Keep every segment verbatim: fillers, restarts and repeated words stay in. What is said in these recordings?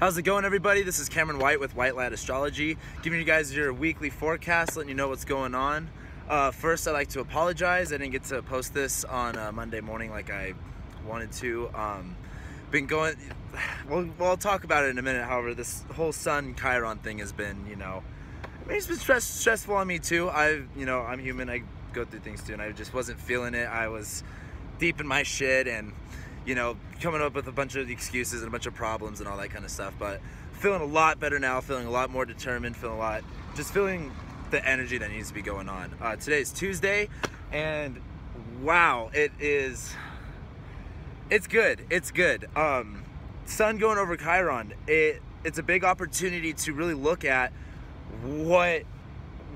How's it going, everybody? This is Cameron White with White Light Astrology, giving you guys your weekly forecast, letting you know what's going on. Uh, first, I'd like to apologize. I didn't get to post this on uh, Monday morning like I wanted to. Um, been going, we'll, we'll talk about it in a minute. However, this whole Sun Chiron thing has been, you know, I mean, it's been stress, stressful on me too. I've, you know, I'm human. I go through things too, and I just wasn't feeling it. I was deep in my shit and, you know, coming up with a bunch of excuses and a bunch of problems and all that kind of stuff. But feeling a lot better now, feeling a lot more determined, feeling a lot, just feeling the energy that needs to be going on. Uh, today is Tuesday, and wow, it is, it's good, it's good. Um, sun going over Chiron, it, it's a big opportunity to really look at what,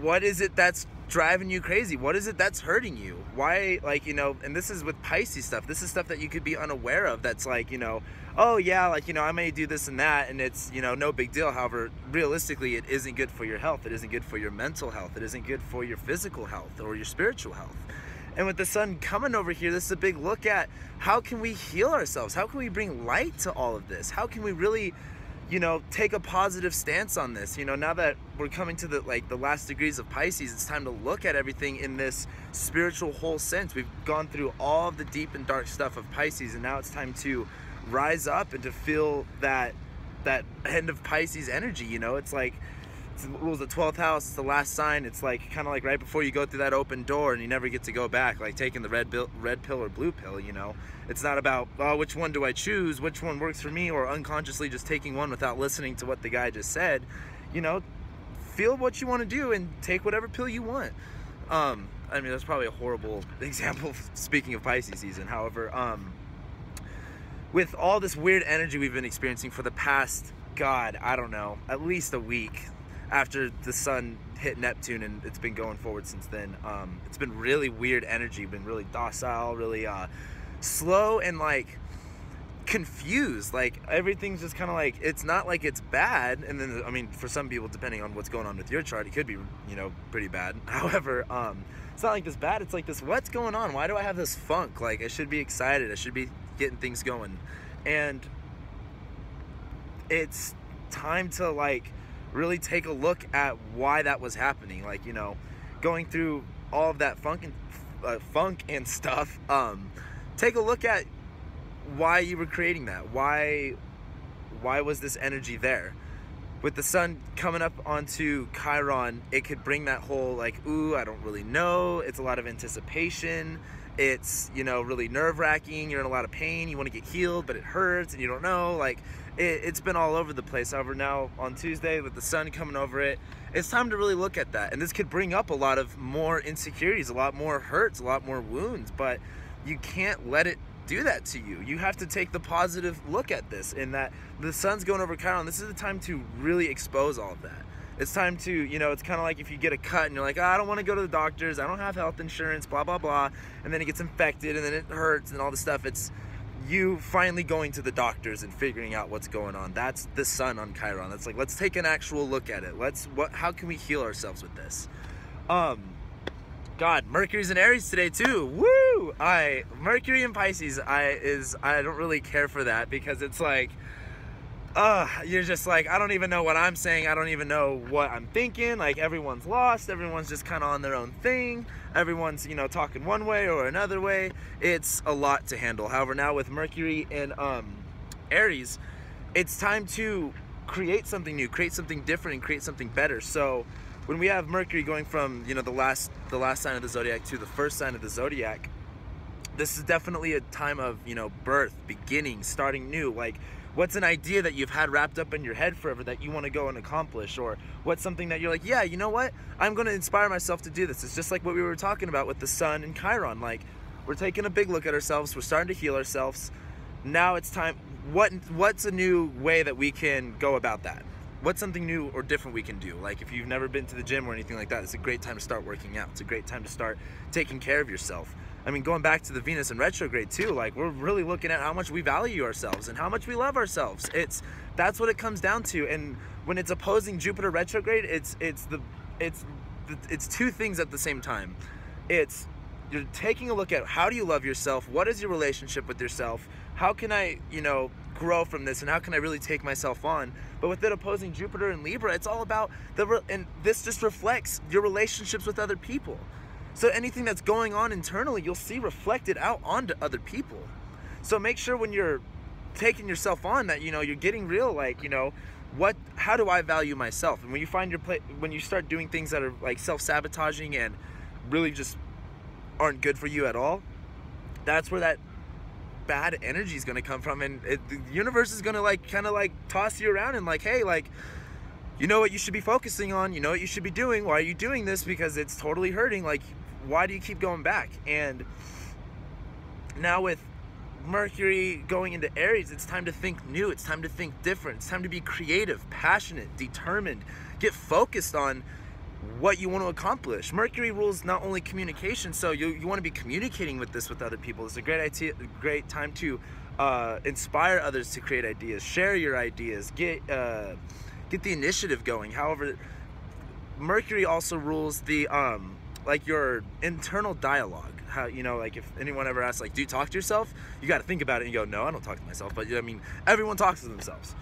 what is it that's driving you crazy? What is it that's hurting you? Why, like, you know, and this is with Pisces stuff. This is stuff that you could be unaware of that's like, you know, oh yeah, like, you know, I may do this and that, and it's, you know, no big deal. However, realistically, it isn't good for your health. It isn't good for your mental health. It isn't good for your physical health or your spiritual health. And with the sun coming over here, this is a big look at how can we heal ourselves? How can we bring light to all of this? How can we really, you know, take a positive stance on this? You know, now that we're coming to the like the last degrees of Pisces, it's time to look at everything in this spiritual whole sense. We've gone through all the deep and dark stuff of Pisces, and now it's time to rise up and to feel that that end of Pisces energy. You know, it's like, it's, it was the twelfth house, it's the last sign. It's like kind of like right before you go through that open door and you never get to go back, like taking the red, bill, red pill or blue pill, you know. It's not about, oh, which one do I choose, which one works for me, or unconsciously just taking one without listening to what the guy just said. You know, feel what you want to do and take whatever pill you want. Um, I mean, that's probably a horrible example, speaking of Pisces season. However, um, with all this weird energy we've been experiencing for the past, God, I don't know, at least a week, after the sun hit Neptune, and it's been going forward since then. Um, it's been really weird energy, been really docile, really uh, slow and like confused. Like everything's just kind of like, it's not like it's bad. And then, I mean, for some people, depending on what's going on with your chart, it could be, you know, pretty bad. However, um, it's not like this bad. It's like this, what's going on? Why do I have this funk? Like I should be excited. I should be getting things going. And it's time to like, really take a look at why that was happening. Like, you know, going through all of that funk and, uh, funk and stuff, um, take a look at why you were creating that. Why, why was this energy there? With the sun coming up onto Chiron, it could bring that whole like, ooh, I don't really know. It's a lot of anticipation. It's, you know, really nerve-wracking. You're in a lot of pain. You want to get healed, but it hurts and you don't know. Like, it, it's been all over the place. However, now on Tuesday with the sun coming over it, it's time to really look at that. And this could bring up a lot of more insecurities, a lot more hurts, a lot more wounds, but you can't let it do that to you. You have to take the positive look at this, in that the sun's going over Chiron. This is the time to really expose all of that. It's time to, you know, it's kind of like if you get a cut and you're like, oh, I don't want to go to the doctors, I don't have health insurance, blah, blah, blah. And then it gets infected and then it hurts and all this stuff. It's you finally going to the doctors and figuring out what's going on. That's the sun on Chiron. That's like, let's take an actual look at it. Let's, what, how can we heal ourselves with this? Um, God, Mercury's in Aries today too. Woo! I, Mercury in Pisces, I is, I don't really care for that, because it's like, Uh, you're just like, I don't even know what I'm saying. I don't even know what I'm thinking. Like, everyone's lost. Everyone's just kind of on their own thing. Everyone's, you know, talking one way or another way. It's a lot to handle. However, now with Mercury and um, Aries, it's time to create something new, create something different, and create something better. So when we have Mercury going from, you know, the last, the last sign of the zodiac to the first sign of the zodiac, this is definitely a time of, you know, birth, beginning, starting new. Like, what's an idea that you've had wrapped up in your head forever that you want to go and accomplish? Or what's something that you're like, yeah, you know what? I'm going to inspire myself to do this. It's just like what we were talking about with the sun and Chiron. Like, we're taking a big look at ourselves. We're starting to heal ourselves. Now it's time. What, what's a new way that we can go about that? What's something new or different we can do? Like, if you've never been to the gym or anything like that, it's a great time to start working out. It's a great time to start taking care of yourself. I mean, going back to the Venus in retrograde too, like, we're really looking at how much we value ourselves and how much we love ourselves. It's, that's what it comes down to. And when it's opposing Jupiter retrograde, it's, it's the, it's, it's two things at the same time. It's, you're taking a look at how do you love yourself? What is your relationship with yourself? How can I, you know, grow from this and how can I really take myself on? But with it opposing Jupiter and Libra, it's all about the re and this just reflects your relationships with other people. So anything that's going on internally, you'll see reflected out onto other people. So make sure when you're taking yourself on that, you know, you're getting real, like, you know, what, how do I value myself? And when you find your place, when you start doing things that are like self-sabotaging and really just aren't good for you at all, that's where that bad energy is going to come from. And it, the universe is going to like kind of like toss you around and like, hey, like, you know what you should be focusing on, you know what you should be doing, why are you doing this? Because it's totally hurting. Like, why do you keep going back? And now with Mercury going into Aries, it's time to think new, it's time to think different, it's time to be creative, passionate, determined, get focused on what you want to accomplish. Mercury rules not only communication, so you, you want to be communicating with this with other people. It's a great idea, great time to uh, inspire others to create ideas, share your ideas, get uh, get the initiative going. However, Mercury also rules the um, like your internal dialogue. How, you know, like if anyone ever asks, like, do you talk to yourself? You got to think about it and you go, no, I don't talk to myself. But I mean, everyone talks to themselves.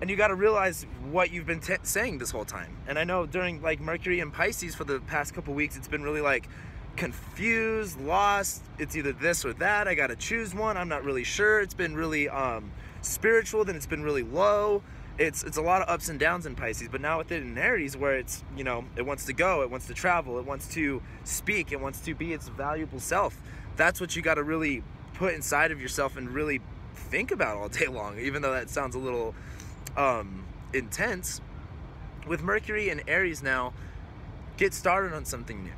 And you got to realize what you've been t saying this whole time. And I know during like Mercury and Pisces for the past couple weeks, it's been really like confused, lost. It's either this or that. I got to choose one. I'm not really sure. It's been really um, spiritual. Then it's been really low. It's, it's a lot of ups and downs in Pisces. But now with it in Aries, where it's, you know, it wants to go, it wants to travel, it wants to speak, it wants to be its valuable self. That's what you got to really put inside of yourself and really think about all day long, even though that sounds a little um intense. With Mercury and Aries now, get started on something new.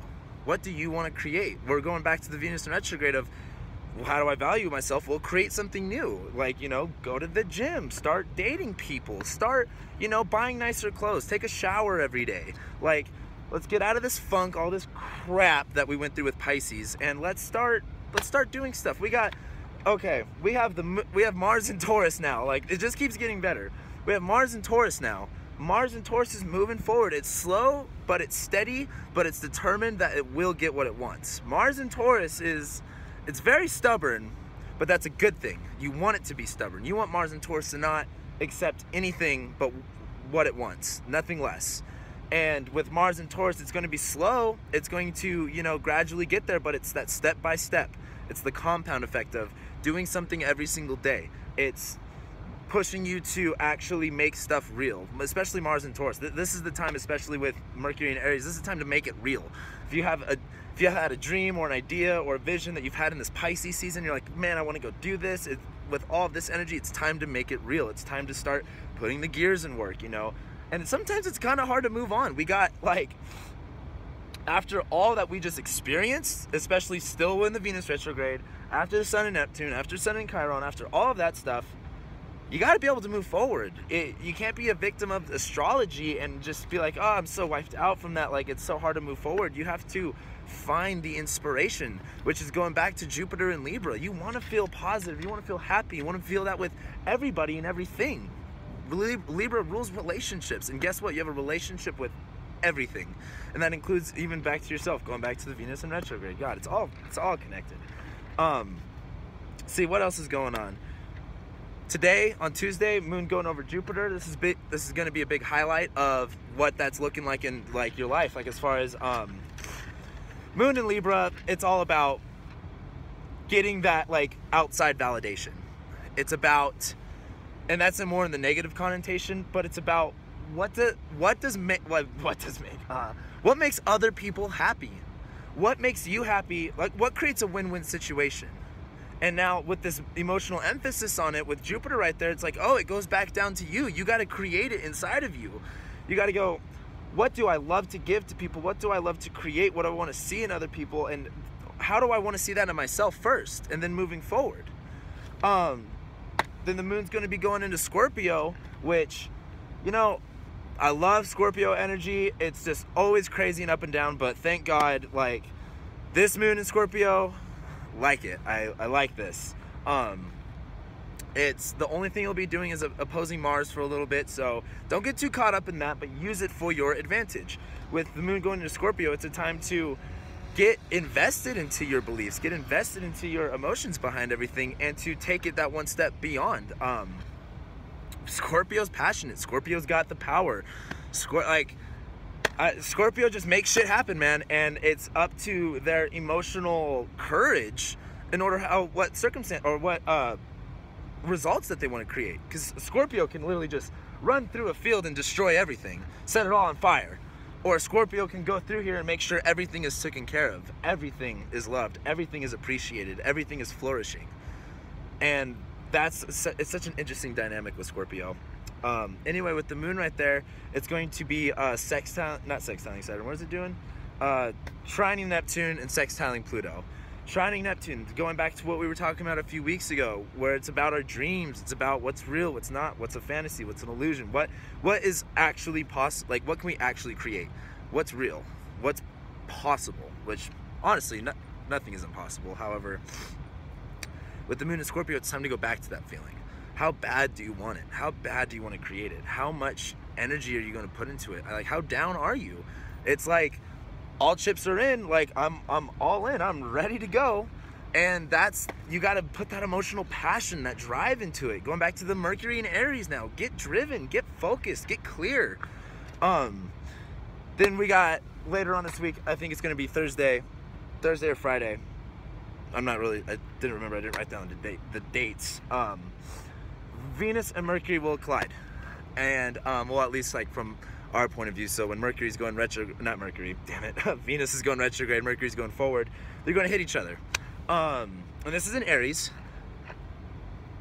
What do you want to create? We're going back to the Venus retrograde of, well, how do I value myself? Well, create something new. Like, you know, go to the gym, start dating people, start, you know, buying nicer clothes, take a shower every day. Like, let's get out of this funk, all this crap that we went through with Pisces, and let's start let's start doing stuff. We got, okay, we have the we have Mars and Taurus now. Like, it just keeps getting better. We have Mars and Taurus now. Mars and Taurus is moving forward. It's slow, but it's steady, but it's determined that it will get what it wants. Mars and Taurus is, it's very stubborn, but that's a good thing. You want it to be stubborn. You want Mars and Taurus to not accept anything but what it wants, nothing less. And with Mars and Taurus, it's going to be slow. It's going to, you know, gradually get there, but it's that step by step. It's the compound effect of doing something every single day. It's pushing you to actually make stuff real, especially Mars and Taurus. This is the time, especially with Mercury and Aries, this is the time to make it real. If you have a, if you had a dream or an idea or a vision that you've had in this Pisces season, you're like, man, I want to go do this. It, with all of this energy, it's time to make it real. It's time to start putting the gears in work, you know. And sometimes it's kind of hard to move on. We got like, after all that we just experienced, especially still in the Venus retrograde, after the Sun and Neptune, after Sun and Chiron, after all of that stuff, you got to be able to move forward. It, you can't be a victim of astrology and just be like, oh, I'm so wiped out from that. Like, it's so hard to move forward. You have to find the inspiration, which is going back to Jupiter and Libra. You want to feel positive. You want to feel happy. You want to feel that with everybody and everything. Libra rules relationships. And guess what? You have a relationship with everything. And that includes even back to yourself, going back to the Venus in retrograde. God, it's all, it's all connected. Um, see, what else is going on? Today, on Tuesday, moon going over Jupiter. This is big, this is going to be a big highlight of what that's looking like in like your life, like as far as um, moon in Libra. It's all about getting that like outside validation. It's about, and that's in more in the negative connotation, but it's about what the what does make what, what does make uh, what makes other people happy, what makes you happy, like what creates a win-win situation. And now with this emotional emphasis on it with Jupiter right there, it's like, oh, it goes back down to you. You got to create it inside of you. You got to go, what do I love to give to people? What do I love to create? What do I want to see in other people? And how do I want to see that in myself first? And then moving forward. Um, then the moon's going to be going into Scorpio, which, you know, I love Scorpio energy. It's just always crazy and up and down. But thank God, like, this moon in Scorpio, like it. I, I like this. Um, it's the only thing you'll be doing is opposing Mars for a little bit, so don't get too caught up in that, but use it for your advantage. With the moon going into Scorpio, it's a time to get invested into your beliefs, get invested into your emotions behind everything, and to take it that one step beyond. Um, Scorpio's passionate. Scorpio's got the power. Scor- like, uh, Scorpio just makes shit happen, man. And it's up to their emotional courage in order how what circumstance or what uh, results that they want to create. Because Scorpio can literally just run through a field and destroy everything, set it all on fire. Or Scorpio can go through here and make sure everything is taken care of. Everything is loved. Everything is appreciated. Everything is flourishing. And that's, it's such an interesting dynamic with Scorpio. Um, anyway, with the moon right there, it's going to be uh, sextiling, not sextiling Saturn, what is it doing? Uh, trining Neptune and sextiling Pluto. Trining Neptune, going back to what we were talking about a few weeks ago, where it's about our dreams, it's about what's real, what's not, what's a fantasy, what's an illusion, what what is actually possible, like what can we actually create, what's real, what's possible, which honestly, no, nothing is impossible. However, with the moon in Scorpio, it's time to go back to that feeling. How bad do you want it? How bad do you want to create it? How much energy are you going to put into it? Like, how down are you? It's like, all chips are in, like I'm, I'm all in, I'm ready to go. And that's, you gotta put that emotional passion, that drive into it. Going back to the Mercury and Aries now, get driven, get focused, get clear. Um, then we got, later on this week, I think it's gonna be Thursday, Thursday or Friday. I'm not really, I didn't remember, I didn't write down the, date, the dates. Um, Venus and Mercury will collide. And, um, well, at least like from our point of view. So when Mercury's going retrograde, not Mercury, damn it, Venus is going retrograde, Mercury's going forward, they're going to hit each other. Um, and this is in Aries.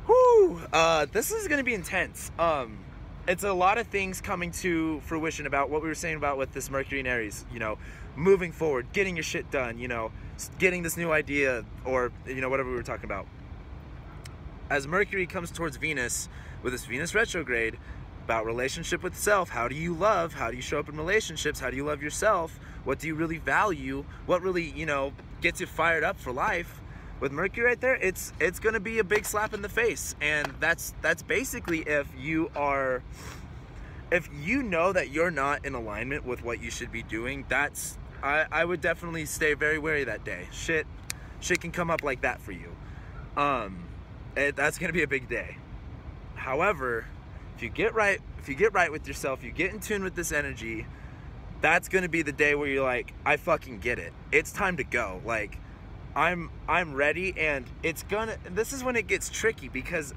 Whoo! Uh, this is going to be intense. Um, it's a lot of things coming to fruition about what we were saying about with this Mercury and Aries, you know, moving forward, getting your shit done, you know, getting this new idea or, you know, whatever we were talking about. As Mercury comes towards Venus with this Venus retrograde, about relationship with self. How do you love? How do you show up in relationships? How do you love yourself? What do you really value? What really, you know, gets you fired up for life? With Mercury right there, it's it's gonna be a big slap in the face. And that's that's basically if you are, if you know that you're not in alignment with what you should be doing, that's, I, I would definitely stay very wary that day. Shit, shit can come up like that for you. Um, it, that's gonna be a big day. However, If you get right, if you get right with yourself, you get in tune with this energy, that's going to be the day where you're like, I fucking get it. It's time to go. Like, I'm, I'm ready. And it's gonna, this is when it gets tricky because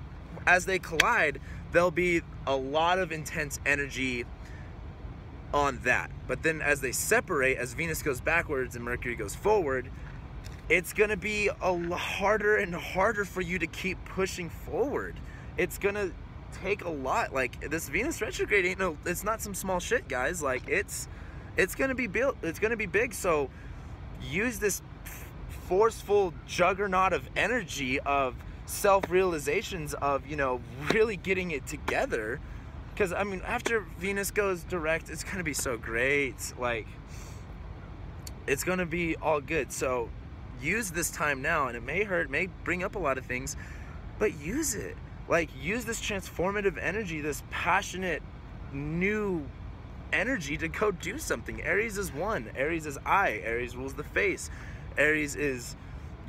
as they collide, there'll be a lot of intense energy on that. But then as they separate, as Venus goes backwards and Mercury goes forward, it's going to be a harder and harder for you to keep pushing forward. It's going to take a lot. Like, this Venus retrograde ain't no, it's not some small shit, guys. Like, it's it's gonna be built, it's gonna be big. So use this forceful juggernaut of energy, of self-realizations, of, you know, really getting it together. Because I mean, after Venus goes direct, it's gonna be so great. Like, it's gonna be all good. So use this time now, and it may hurt, may bring up a lot of things, but use it. Like, use this transformative energy, this passionate new energy to go do something. Aries is one. Aries is I. Aries rules the face. Aries is,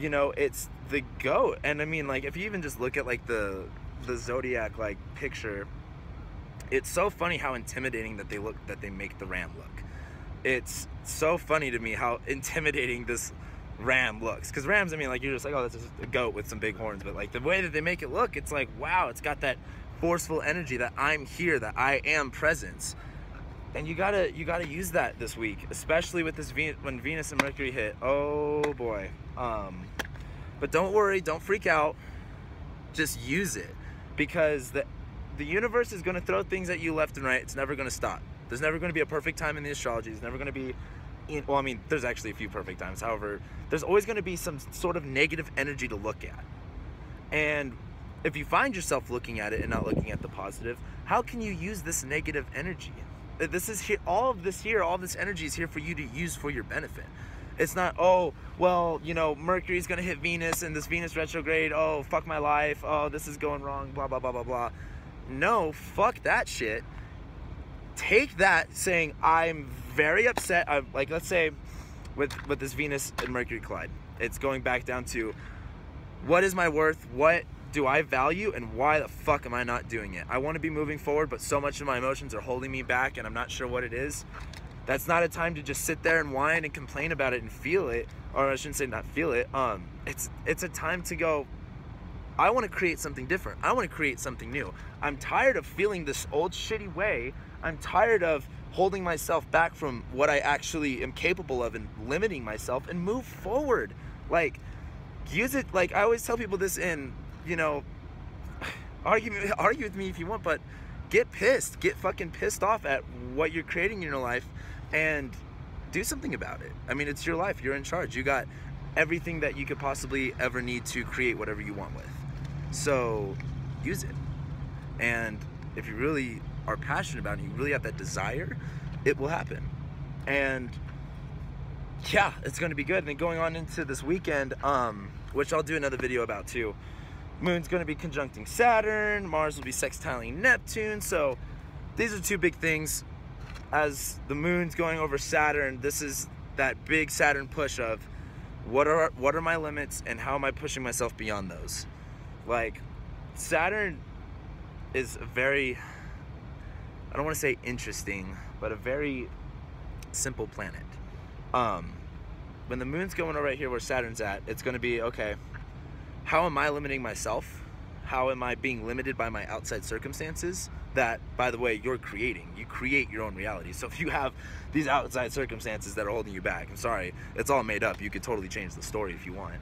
you know, it's the goat. And I mean, like, if you even just look at like the the zodiac like picture, it's so funny how intimidating that they look, that they make the ram look. It's so funny to me how intimidating this ram looks, because rams, I mean, like, you're just like, oh, that's just a goat with some big horns, but like the way that they make it look, it's like, wow, it's got that forceful energy, that I'm here, that I am presence. And you gotta you gotta use that this week, especially with this Venus, when Venus and Mercury hit. Oh boy. Um but don't worry, don't freak out, just use it, because the the universe is going to throw things at you left and right. It's never going to stop. There's never going to be a perfect time in the astrology. There's never going to be, well, I mean, there's actually a few perfect times. However, there's always going to be some sort of negative energy to look at. And if you find yourself looking at it and not looking at the positive, how can you use this negative energy? This is here, all of this here, all this energy is here for you to use for your benefit. It's not, oh, well, you know, Mercury's going to hit Venus and this Venus retrograde, oh, fuck my life, oh, this is going wrong, blah, blah, blah, blah, blah. No, fuck that shit. Take that saying, I'm very upset. I'm, like, let's say with with this Venus and Mercury collide, it's going back down to, what is my worth? What do I value and why the fuck am I not doing it? I want to be moving forward, but so much of my emotions are holding me back and I'm not sure what it is. That's not a time to just sit there and whine and complain about it and feel it. Or I shouldn't say not feel it. Um, it's, it's a time to go, I want to create something different. I want to create something new. I'm tired of feeling this old shitty way. I'm tired of holding myself back from what I actually am capable of and limiting myself, and move forward. Like, use it. Like, I always tell people this in, you know, argue, argue with me if you want, but get pissed. Get fucking pissed off at what you're creating in your life and do something about it. I mean, it's your life. You're in charge. You got everything that you could possibly ever need to create whatever you want with. So use it. And if you really are passionate about it, you really have that desire, it will happen. And yeah, it's going to be good. And then going on into this weekend, um, which I'll do another video about too, Moon's going to be conjuncting Saturn, Mars will be sextiling Neptune. So these are two big things. As the Moon's going over Saturn, this is that big Saturn push of what are, what are my limits and how am I pushing myself beyond those? Like, Saturn is a very, I don't want to say interesting, but a very simple planet. Um, when the Moon's going over right here where Saturn's at, it's going to be, okay, how am I limiting myself? How am I being limited by my outside circumstances? That, by the way, you're creating. You create your own reality. So if you have these outside circumstances that are holding you back, I'm sorry, it's all made up. You could totally change the story if you want.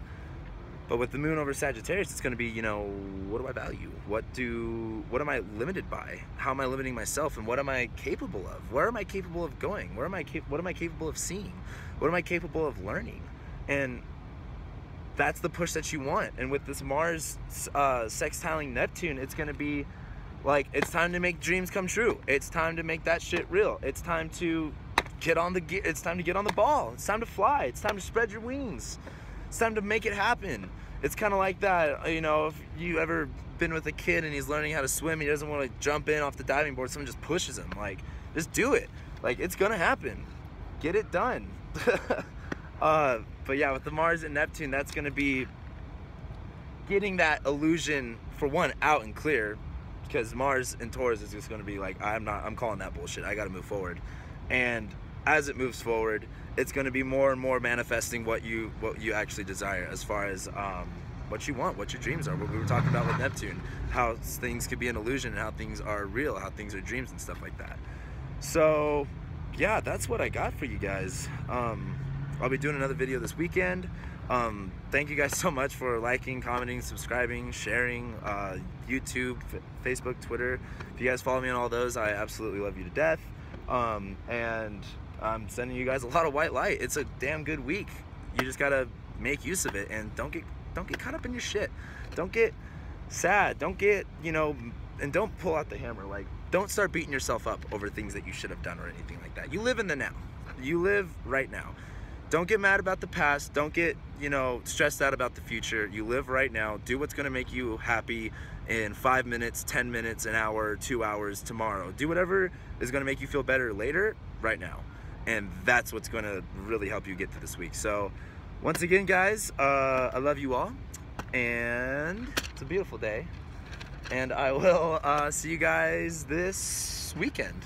But with the Moon over Sagittarius, it's going to be, you know, what do I value? What do, what am I limited by? How am I limiting myself? And what am I capable of? Where am I capable of going? Where am I, what am I capable of seeing? What am I capable of learning? And that's the push that you want. And with this Mars uh, sextiling Neptune, it's going to be like, it's time to make dreams come true. It's time to make that shit real. It's time to get on the, it's time to get on the ball. It's time to fly. It's time to spread your wings. It's time to make it happen. It's kind of like that, you know, if you ever been with a kid and he's learning how to swim, he doesn't want to jump in off the diving board, someone just pushes him. Like, just do it. Like, it's gonna happen. Get it done. uh, but yeah, with the Mars and Neptune, that's gonna be getting that illusion, for one, out and clear, because Mars and Taurus is just gonna be like, I'm not, I'm calling that bullshit. I gotta move forward. And as it moves forward, it's going to be more and more manifesting what you what you actually desire, as far as um, what you want, what your dreams are. What we were talking about with Neptune, how things could be an illusion and how things are real, how things are dreams and stuff like that. So yeah, that's what I got for you guys. Um, I'll be doing another video this weekend. Um, thank you guys so much for liking, commenting, subscribing, sharing, uh, YouTube, F Facebook, Twitter. If you guys follow me on all those, I absolutely love you to death. Um, and I'm sending you guys a lot of white light. It's a damn good week. You just gotta make use of it, and don't get don't get caught up in your shit. Don't get sad. Don't get, you know, and don't pull out the hammer. Like, don't start beating yourself up over things that you should have done or anything like that. You live in the now. You live right now. Don't get mad about the past. Don't get, you know, stressed out about the future. You live right now. Do what's gonna make you happy in five minutes, ten minutes, an hour, two hours, tomorrow. Do whatever is gonna make you feel better later, right now. And that's what's going to really help you get through this week. So once again, guys, uh, I love you all, and it's a beautiful day, and I will uh, see you guys this weekend.